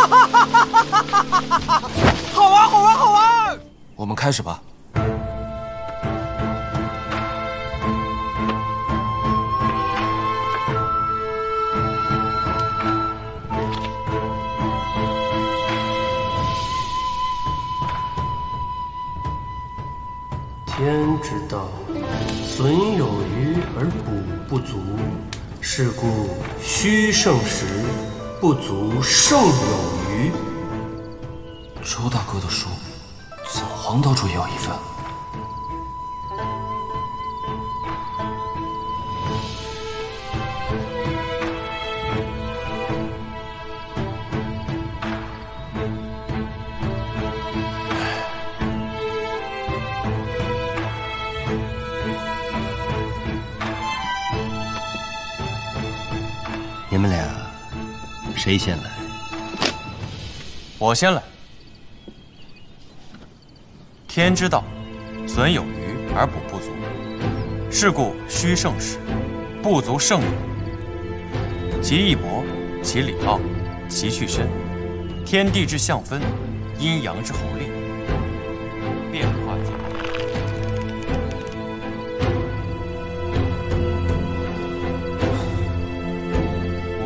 哈哈哈哈哈哈！好玩，好玩，好玩！我们开始吧。 天之道，损有余而补不足，是故虚盛时，不足胜有余。周大哥的书，怎么黄岛主也有一份？你们俩谁先来？我先来。天之道，损有余而补不足，是故虚盛时，不足胜有余。其义薄，其理奥，其趣深。天地之象分，阴阳之侯列，变化间。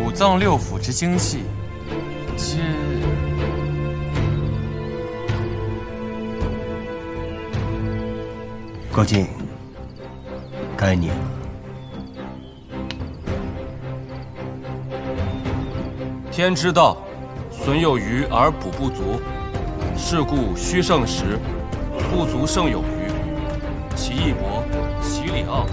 五脏六腑之精气，皆高进，该你了。天之道，损有余而补不足，是故虚盛时，不足胜有余。其义薄，其理奥。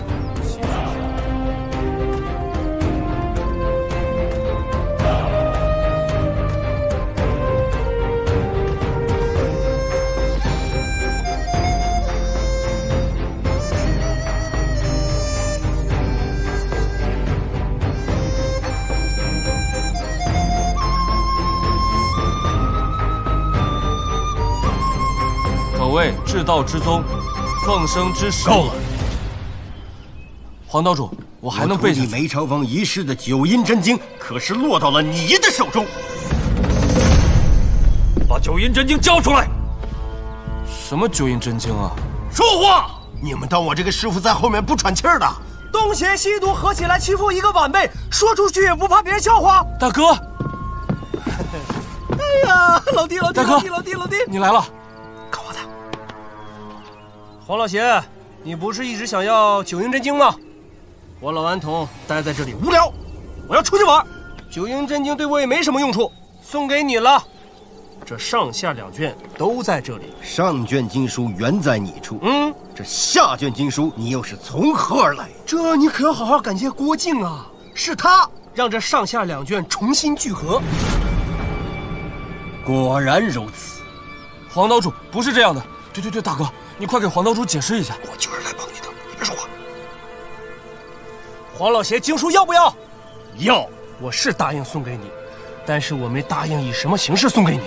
为至道之宗，奉生之始。够了，黄岛主，我还能背下去。你梅超风遗失的九阴真经，可是落到了你的手中。把九阴真经交出来！什么九阴真经啊？说话！你们当我这个师傅在后面不喘气儿的？东邪西毒合起来欺负一个晚辈，说出去也不怕别人笑话？大哥！哎呀，老弟，老弟，老弟，老弟，老弟，你来了。 黄老邪，你不是一直想要九阴真经吗？我老顽童待在这里无聊，我要出去玩。九阴真经对我也没什么用处，送给你了。这上下两卷都在这里。上卷经书原在你处，这下卷经书你又是从何而来？这你可要好好感谢郭靖啊，是他让这上下两卷重新聚合。果然如此，黄岛主不是这样的。对对对，大哥。 你快给黄岛主解释一下，我就是来帮你的，你别说话。黄老邪，经书要不要？要，我是答应送给你，但是我没答应以什么形式送给你。